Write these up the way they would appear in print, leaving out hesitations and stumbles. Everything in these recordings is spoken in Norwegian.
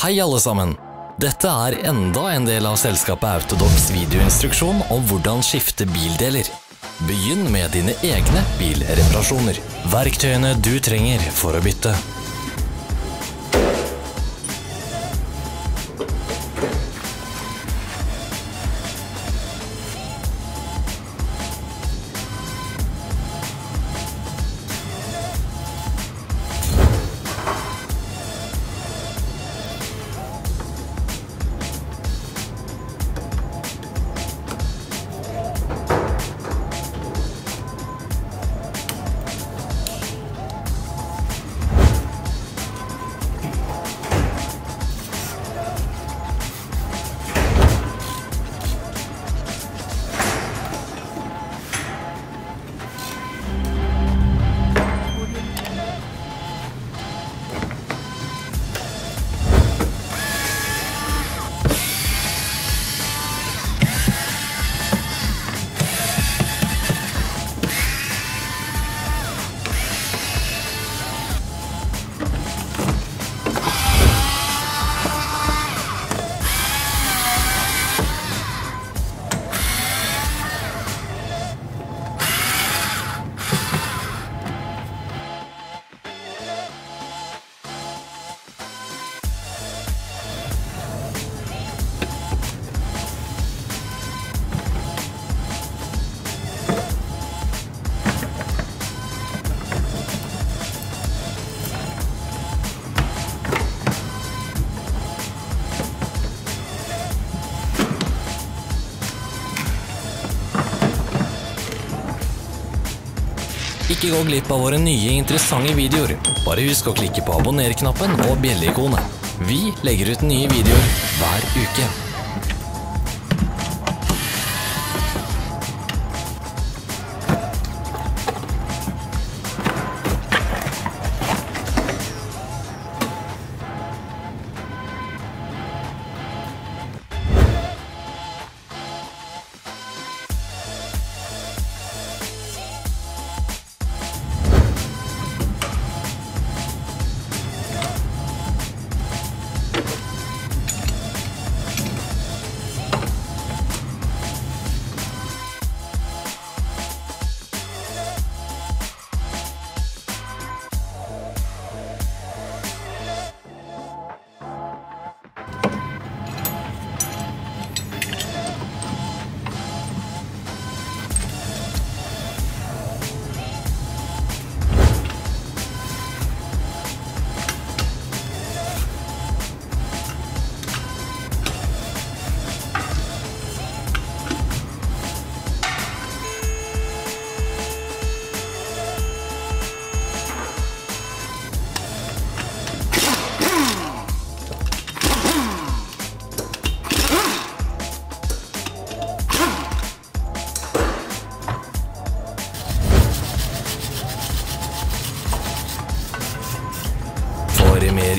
Hei alle sammen! Dette er enda en del av selskapet Autodox videoinstruksjon om hvordan skifte bildeler. Begynn med dine egne bilreparasjoner. Verktøyene du trenger for å bytte. Ikke gå glipp av våre nye interessante videoer. Bare husk å klikke på abonner-knappen og bjelle-ikonet. Vi legger ut nye videoer hver uke. For mer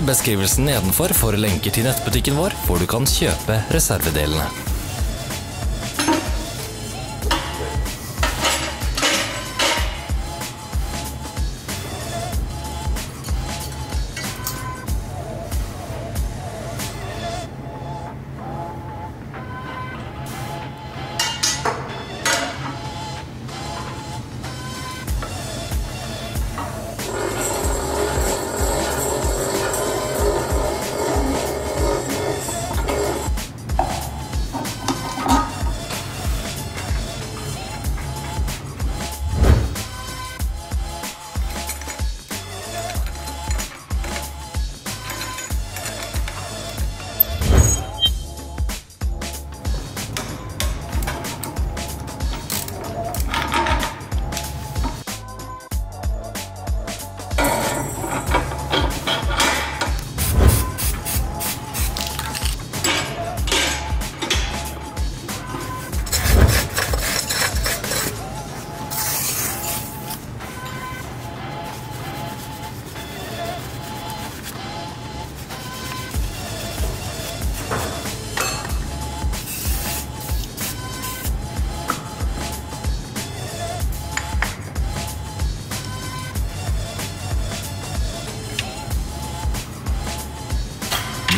i beskrivelsen nedenfor for lenker til nettbutikken vår, hvor du kan kjøpe reservedelene.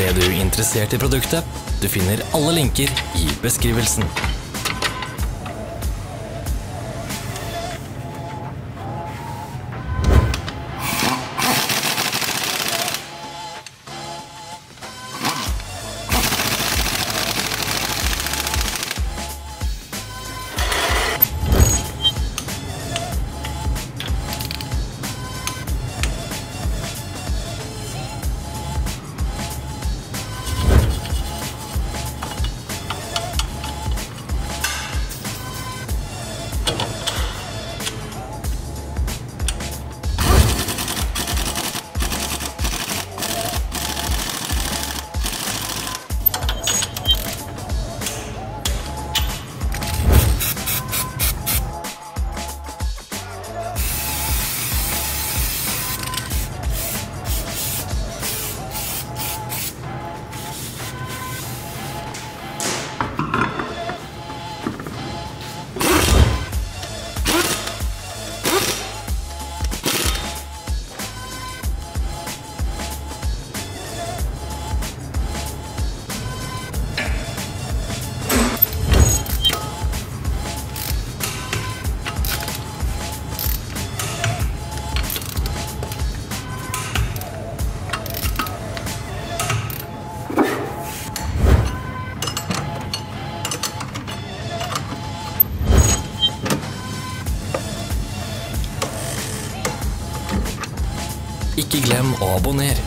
Er du interessert i produktet? Du finner alle linker i beskrivelsen. Ikke glem å abonnere.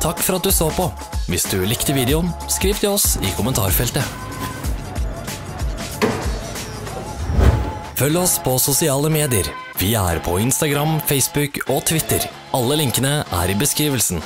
Takk for at du så på. Hvis du likte videoen, skriv til oss i kommentarfeltet. Følg oss på sosiale medier. Vi er på Instagram, Facebook og Twitter. Alle linkene er i beskrivelsen.